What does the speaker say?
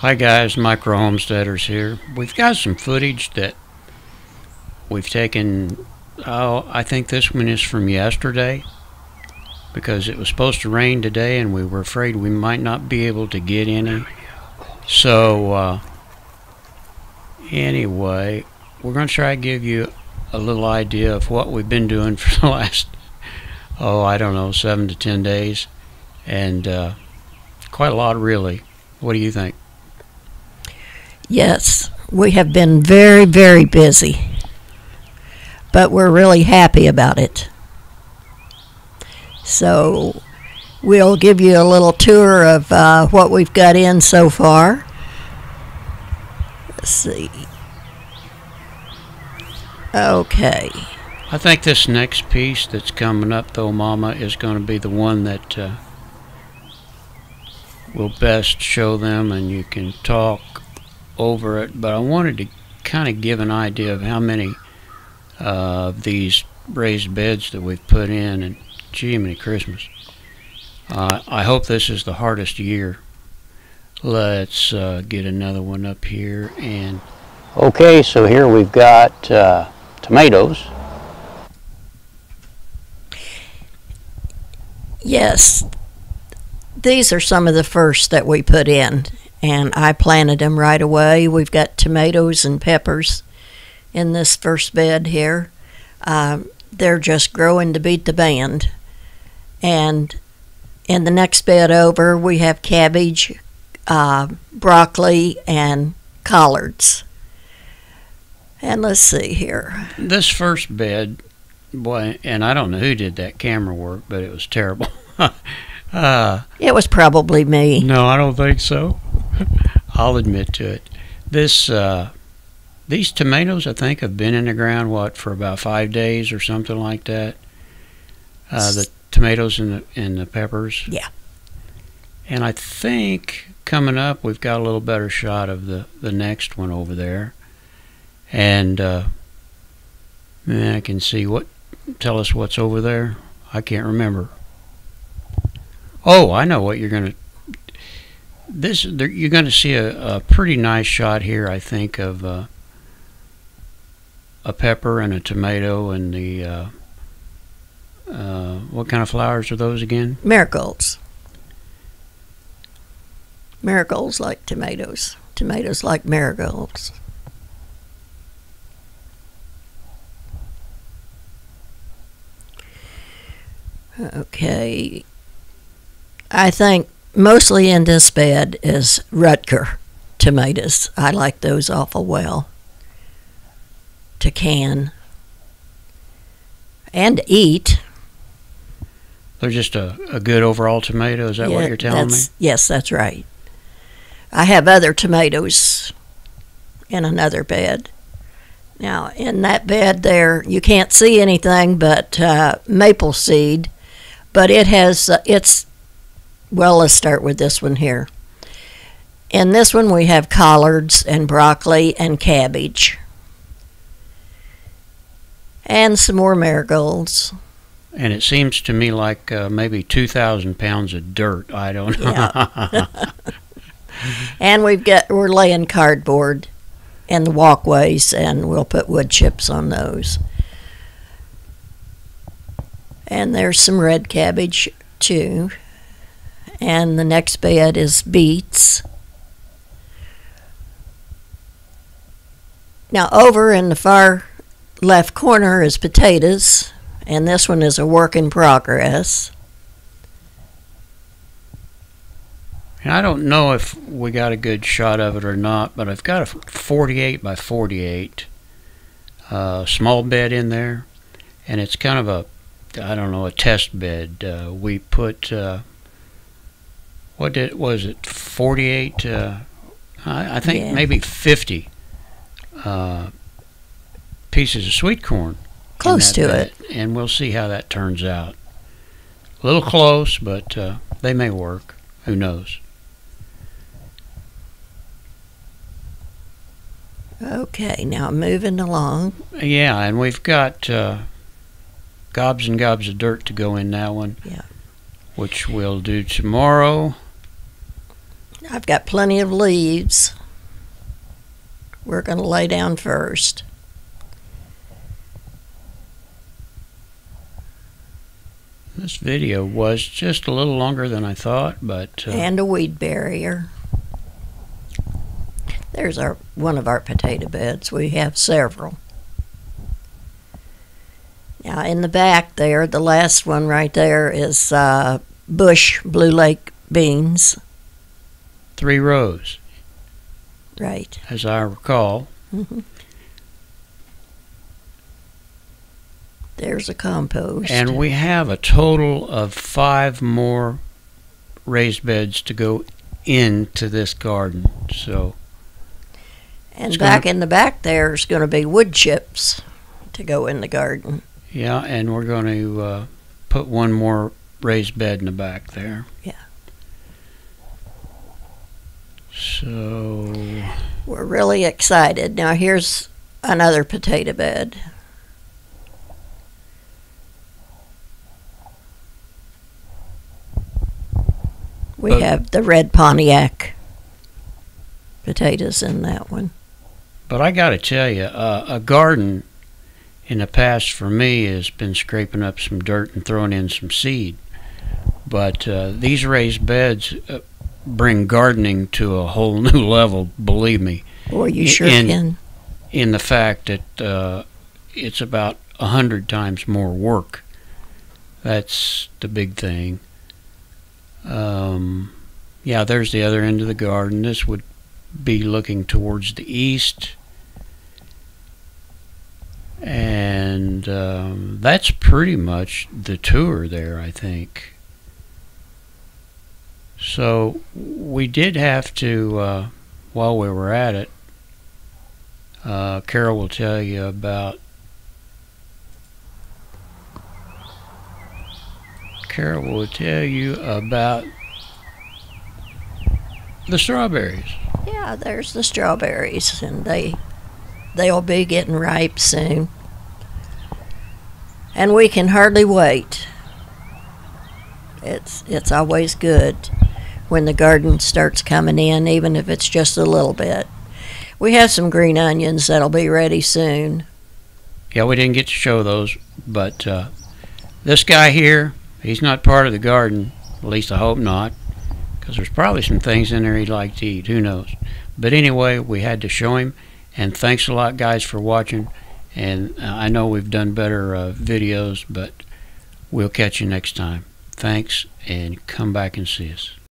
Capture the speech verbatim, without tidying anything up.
Hi guys, Micro Homesteaders here. We've got some footage that we've taken. Oh, I think this one is from yesterday because it was supposed to rain today and we were afraid we might not be able to get any. So uh, anyway, we're going to try to give you a little idea of what we've been doing for the last, oh, I don't know, seven to ten days. And uh, quite a lot, really. What do you think? Yes, we have been very, very busy, but we're really happy about it. So we'll give you a little tour of uh, what we've got in so far. Let's see. Okay. I think this next piece that's coming up, though, Mama, is going to be the one that uh, will best show them, and you can talk over it, but I wanted to kind of give an idea of how many uh, of these raised beds that we've put in, and gee, many Christmas. Uh, I hope this is the hardest year. Let's uh, get another one up here. And okay, so here we've got uh, tomatoes. Yes, these are some of the first that we put in. And I planted them right away. We've got tomatoes and peppers in this first bed here. Uh, they're just growing to beat the band. And in the next bed over, we have cabbage, uh, broccoli, and collards. And let's see here. This first bed, boy, and I don't know who did that camera work, but it was terrible. uh, it was probably me. No, I don't think so. I'll admit to it. This, uh, these tomatoes, I think, have been in the ground, what, for about five days or something like that? Uh, the tomatoes and the, and the peppers? Yeah. And I think coming up, we've got a little better shot of the, the next one over there. And uh, I can see what, tell us what's over there. I can't remember. Oh, I know what you're going to. This, you're going to see a, a pretty nice shot here, I think, of uh, a pepper and a tomato and the, uh, uh, what kind of flowers are those again? Marigolds. Marigolds like tomatoes. Tomatoes like marigolds. Okay. I think mostly in this bed is Rutger tomatoes. I like those awful well to can and eat. They're just a, a good overall tomato, is that yeah, what you're telling me? Yes, that's right. I have other tomatoes in another bed. Now, in that bed there, you can't see anything but uh, maple seed, but it has, uh, it's, well, let's start with this one here. In this one, we have collards and broccoli and cabbage. And some more marigolds. And it seems to me like uh, maybe two thousand pounds of dirt. I don't know. Yeah. And we've got, we're laying cardboard in the walkways, and we'll put wood chips on those. And there's some red cabbage, too. And the next bed is beets. Now over in the far left corner is potatoes, and this one is a work in progress. And I don't know if we got a good shot of it or not, but I've got a forty-eight by forty-eight uh, small bed in there, and it's kind of a, I don't know, a test bed. Uh, we put... Uh, What did, was it, forty-eight, uh, I, I think yeah. maybe fifty uh, pieces of sweet corn. Close to bed. It. And we'll see how that turns out. A little close, but uh, they may work. Who knows? Okay, now moving along. Yeah, and we've got uh, gobs and gobs of dirt to go in that one. Yeah. Which we'll do tomorrow. I've got plenty of leaves. We're going to lay down first. This video was just a little longer than I thought, but... Uh, and a weed barrier. There's our one of our potato beds. We have several. Now, in the back there, the last one right there is uh, Bush Blue Lake beans. Three rows. Right. As I recall. Mm-hmm. There's a compost. And we have a total of five more raised beds to go into this garden. So, and back gonna, in the back there is going to be wood chips to go in the garden. Yeah, and we're going to uh, put one more raised bed in the back there. Yeah. So... we're really excited. Now here's another potato bed. We but, have the Red Pontiac potatoes in that one. But I got to tell you, uh, a garden in the past for me has been scraping up some dirt and throwing in some seed. But uh, these raised beds uh, bring gardening to a whole new level, believe me. Boy, you sure in, can. In the fact that uh, it's about a hundred times more work. That's the big thing. Um, yeah, there's the other end of the garden. This would be looking towards the east. And um, that's pretty much the tour there, I think. So we did have to, uh, while we were at it, uh, Carol will tell you about Carol will tell you about the strawberries. Yeah, there's the strawberries, and they they'll be getting ripe soon. And we can hardly wait. It's it's always good when the garden starts coming in, even if it's just a little bit. We have some green onions that'll be ready soon. Yeah, we didn't get to show those, but uh, this guy here, he's not part of the garden, at least I hope not, because there's probably some things in there he'd like to eat, who knows. But anyway, we had to show him, and thanks a lot, guys, for watching. And I know we've done better uh, videos, but we'll catch you next time. Thanks, and come back and see us.